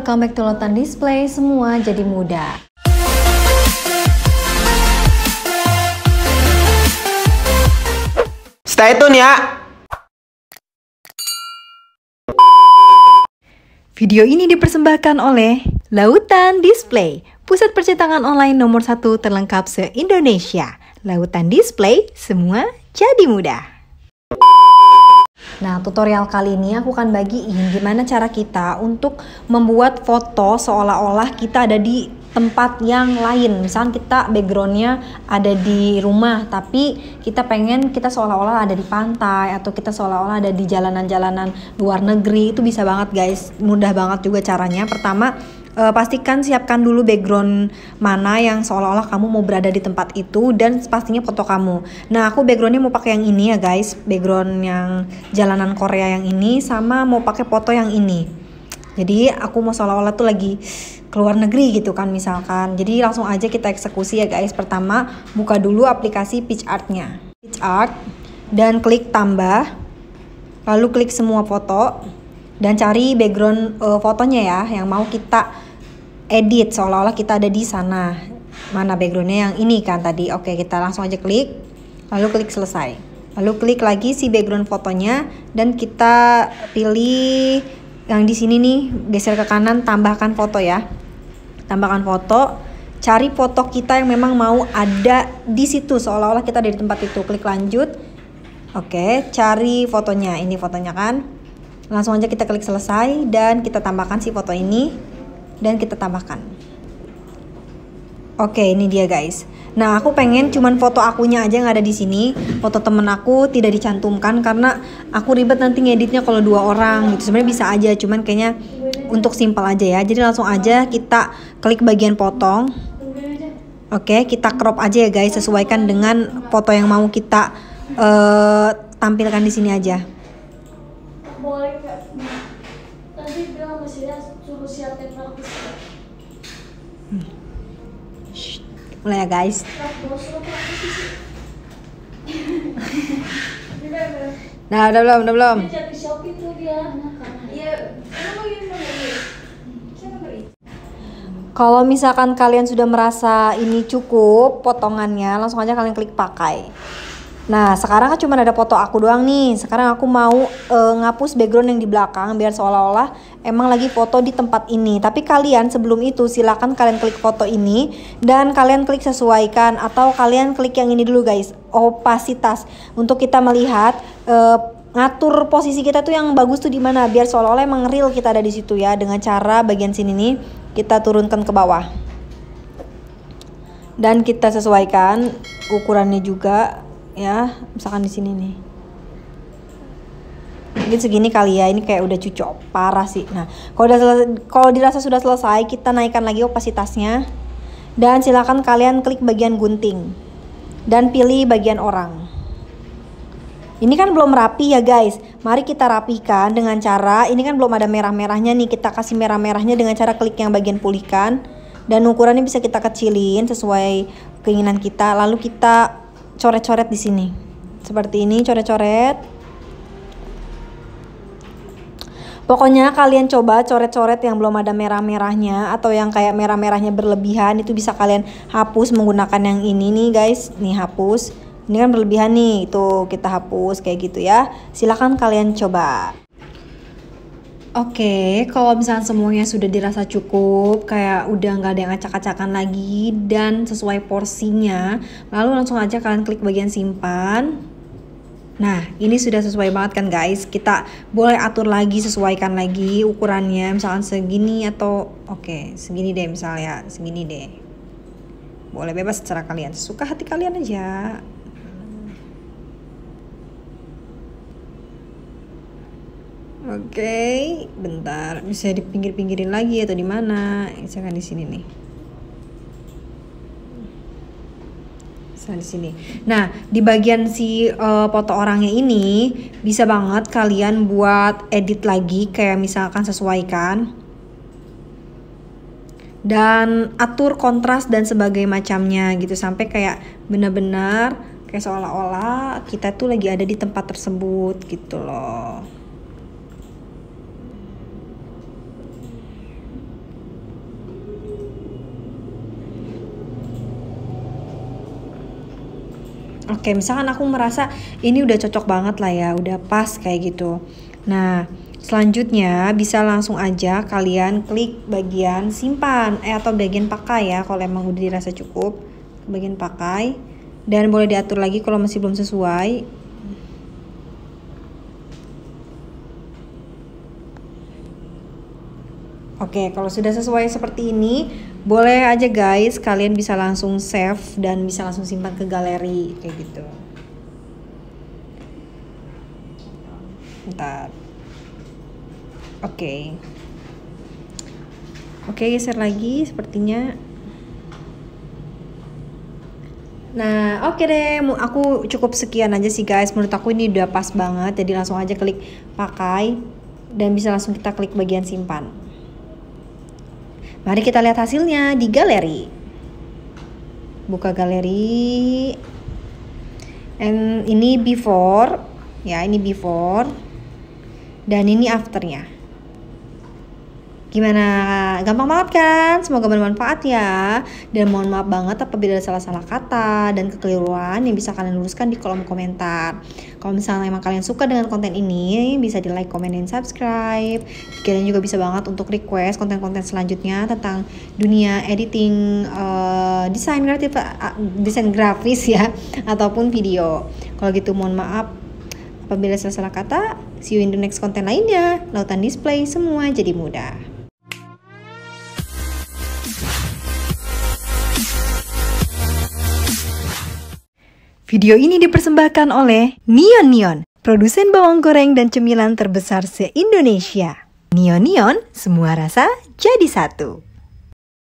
welcome back to Lautan Display, semua jadi mudah. Stay tune ya! Video ini dipersembahkan oleh Lautan Display, pusat percetakan online nomor 1 terlengkap se-Indonesia. Lautan Display, semua jadi mudah. Nah, tutorial kali ini aku akan bagiin gimana cara kita untuk membuat foto seolah-olah kita ada di tempat yang lain. Misal kita backgroundnya ada di rumah, tapi kita pengen kita seolah-olah ada di pantai, atau kita seolah-olah ada di jalanan-jalanan luar negeri. Itu bisa banget guys, mudah banget juga caranya. Pertama, pastikan siapkan dulu background mana yang seolah-olah kamu mau berada di tempat itu dan pastinya foto kamu. Nah, aku backgroundnya mau pakai yang ini ya guys, background yang jalanan Korea yang ini, sama mau pakai foto yang ini. Jadi aku mau seolah-olah tuh lagi keluar negeri gitu kan misalkan. Jadi langsung aja kita eksekusi ya guys. Pertama, buka dulu aplikasi PicsArt-nya, PicsArt, dan klik tambah, lalu klik semua foto dan cari background fotonya ya yang mau kita edit seolah-olah kita ada di sana. Mana backgroundnya yang ini kan tadi. Oke, kita langsung aja klik, lalu klik selesai, lalu klik lagi si background fotonya dan kita pilih yang di sini nih, geser ke kanan, tambahkan foto ya, tambahkan foto, cari foto kita yang memang mau ada di situ seolah-olah kita ada di tempat itu, klik lanjut. Oke, cari fotonya, ini fotonya kan. Langsung aja kita klik selesai dan kita tambahkan si foto ini dan kita tambahkan. Oke, ini dia guys. Nah, aku pengen cuman foto akunya aja yang ada di sini. Foto temen aku tidak dicantumkan karena aku ribet nanti ngeditnya kalau dua orang gitu. Sebenarnya bisa aja, cuman kayaknya untuk simpel aja ya. Jadi langsung aja kita klik bagian potong. Oke, kita crop aja ya guys, sesuaikan dengan foto yang mau kita tampilkan di sini aja. Mulai ya guys. Nah, udah belum. Kalau misalkan kalian sudah merasa ini cukup potongannya, langsung aja kalian klik pakai. Nah, sekarang kan cuma ada foto aku doang nih. Sekarang aku mau ngapus background yang di belakang biar seolah-olah emang lagi foto di tempat ini. Tapi kalian sebelum itu silakan kalian klik foto ini dan kalian klik sesuaikan, atau kalian klik yang ini dulu guys, opasitas, untuk kita melihat ngatur posisi kita tuh yang bagus tuh di mana biar seolah-olah emang real kita ada di situ ya, dengan cara bagian sini nih kita turunkan ke bawah. Dan kita sesuaikan ukurannya juga. Ya, misalkan di sini nih. Mungkin segini kali ya, ini kayak udah cucok parah sih. Nah, kalau dirasa sudah selesai, kita naikkan lagi opasitasnya. Dan silakan kalian klik bagian gunting dan pilih bagian orang. Ini kan belum rapi ya guys. Mari kita rapihkan dengan cara, ini kan belum ada merah-merahnya nih, kita kasih merah-merahnya dengan cara klik yang bagian pulihkan. Dan ukurannya bisa kita kecilin sesuai keinginan kita. Lalu kita coret-coret di sini seperti ini, coret-coret. Pokoknya kalian coba coret-coret yang belum ada merah-merahnya, atau yang kayak merah-merahnya berlebihan itu bisa kalian hapus menggunakan yang ini nih guys. Nih, hapus, ini kan berlebihan nih, itu kita hapus kayak gitu ya. Silahkan kalian coba. Oke, kalau misalnya semuanya sudah dirasa cukup, kayak udah nggak ada yang acak-acakan lagi dan sesuai porsinya, lalu langsung aja kalian klik bagian simpan. Nah, ini sudah sesuai banget kan guys, kita boleh atur lagi, sesuaikan lagi ukurannya, misalkan segini atau oke, segini deh misalnya, segini deh. Boleh bebas secara kalian, suka hati kalian aja. Oke, bentar, bisa di pinggir-pinggirin lagi atau di mana? Misalkan di sini nih. Misalkan di sini. Nah, di bagian si foto orangnya ini bisa banget kalian buat edit lagi, kayak misalkan sesuaikan dan atur kontras dan sebagainya macamnya gitu, sampai kayak benar-benar kayak seolah-olah kita tuh lagi ada di tempat tersebut gitu loh. Oke, misalkan aku merasa ini udah cocok banget lah ya, udah pas kayak gitu. Nah, selanjutnya bisa langsung aja kalian klik bagian simpan atau bagian pakai ya, kalau emang udah dirasa cukup, bagian pakai. Dan boleh diatur lagi kalau masih belum sesuai. Oke, kalau sudah sesuai seperti ini, boleh aja guys, kalian bisa langsung save dan bisa langsung simpan ke galeri kayak gitu. Bentar. Oke. Oke, geser lagi sepertinya. Nah, oke deh, aku cukup sekian aja sih guys. Menurut aku ini udah pas banget, jadi langsung aja klik pakai dan bisa langsung kita klik bagian simpan. Mari kita lihat hasilnya di galeri. Buka galeri. And ini before, ya ini before. Dan ini afternya. Gimana? Gampang banget kan? Semoga bermanfaat ya. Dan mohon maaf banget apabila ada salah-salah kata dan kekeliruan yang bisa kalian luruskan di kolom komentar. Kalau misalnya emang kalian suka dengan konten ini, bisa di like, comment, dan subscribe. Kalian juga bisa banget untuk request konten-konten selanjutnya tentang dunia editing, desain grafis ya, ataupun video. Kalau gitu mohon maaf apabila salah-salah kata. See you in the next konten lainnya. Lautan Display, semua jadi mudah. Video ini dipersembahkan oleh Nion, produsen bawang goreng dan cemilan terbesar se-Indonesia. Nion, semua rasa jadi satu.